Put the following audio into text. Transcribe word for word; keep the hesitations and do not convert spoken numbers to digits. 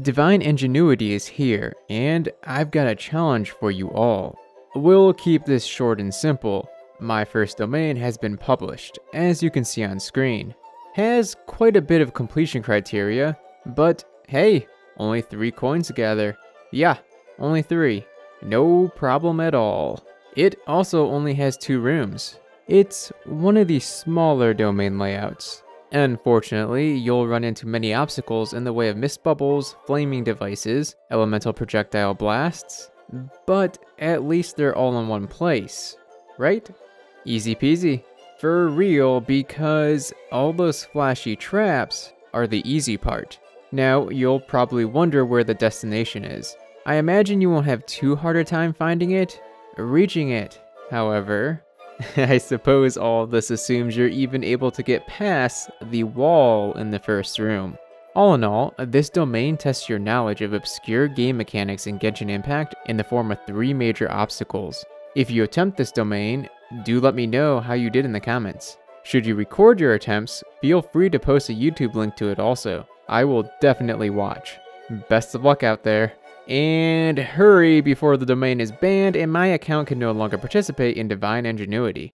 Divine Ingenuity is here, and I've got a challenge for you all. We'll keep this short and simple. My first domain has been published, as you can see on screen. Has quite a bit of completion criteria, but hey, only three coins to gather. Yeah, only three. No problem at all. It also only has two rooms. It's one of the smaller domain layouts. Unfortunately, you'll run into many obstacles in the way of mist bubbles, flaming devices, elemental projectile blasts, but at least they're all in one place, right? Easy peasy. For real, because all those flashy traps are the easy part. Now, you'll probably wonder where the destination is. I imagine you won't have too hard a time finding it, reaching it, however. I suppose all this assumes you're even able to get past the wall in the first room. All in all, this domain tests your knowledge of obscure game mechanics in Genshin Impact in the form of three major obstacles. If you attempt this domain, do let me know how you did in the comments. Should you record your attempts, feel free to post a YouTube link to it also. I will definitely watch. Best of luck out there. And hurry before the domain is banned and my account can no longer participate in Divine Ingenuity.